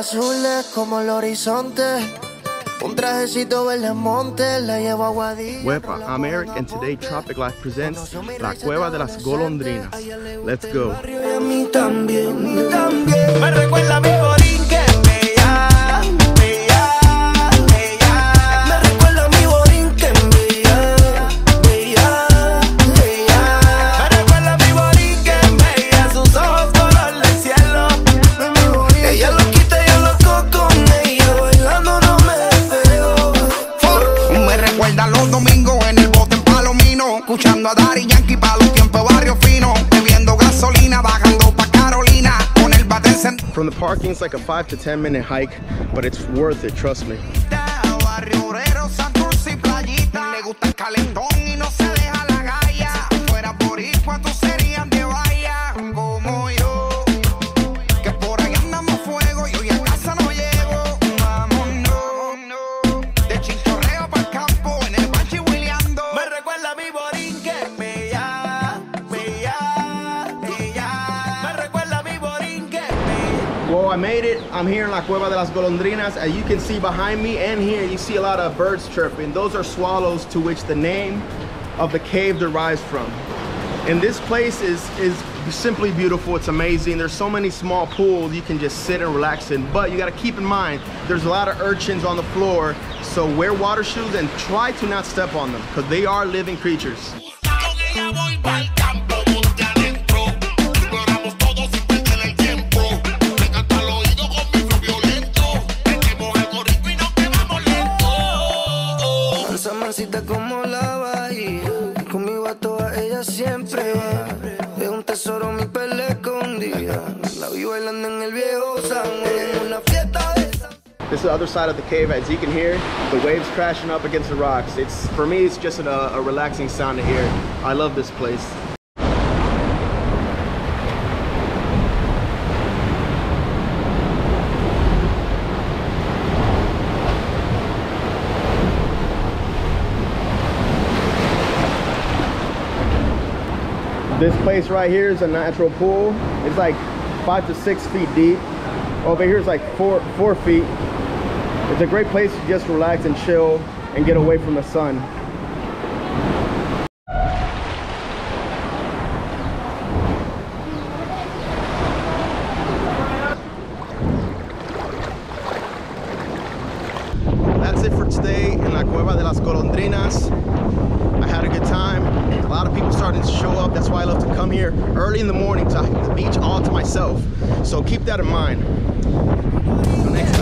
azules como el horizonte. Un trajecito verde monte, la llevo aguadilla. Wepa, I'm Eric, and today Tropic Life presents La Cueva de las Golondrinas. Let's go. Me recuerda a mi borinquen que me llama, me llama, me llama. Me recuerda a mi borinquen que me llama, me llama, me llama. Me recuerda a mi borinquen que me llama. Sus ojos color del cielo. Ella lo quita, yo loco con ella. Bailando no me veo. Me recuerda los domingos en el bote en Palomino, escuchando a Daddy Yankee pa' los tiempos barrio fino, bebiendo gasolina, bajando pa' Carolina. From the parking, it's like a 5 to 10 minute hike, but it's worth it, trust me. Well, I made it. I'm here in La Cueva de las Golondrinas. As you can see behind me and here, you see a lot of birds chirping. Those are swallows, to which the name of the cave derives from. And this place is simply beautiful. It's amazing. There's so many small pools you can just sit and relax in. But you got to keep in mind, there's a lot of urchins on the floor. So wear water shoes and try to not step on them because they are living creatures. Como la bahía, conmigo a todas ellas siempre va. Es un tesoro mi perla escondida. La vi bailando en el viejo San Juan, una fiesta de San. This is the other side of the cave. As you can hear, the waves crashing up against the rocks. It's, for me, it's just a relaxing sound to hear. I love this place. This place right here is a natural pool. It's like 5 to 6 feet deep. Over here is like four feet. It's a great place to just relax and chill and get away from the sun. That's it for today in La Cueva de las Golondrinas. I had a good time. A lot of people starting to show up. That's why I love to come here early in the morning to the beach all to myself. So keep that in mind. Till next time.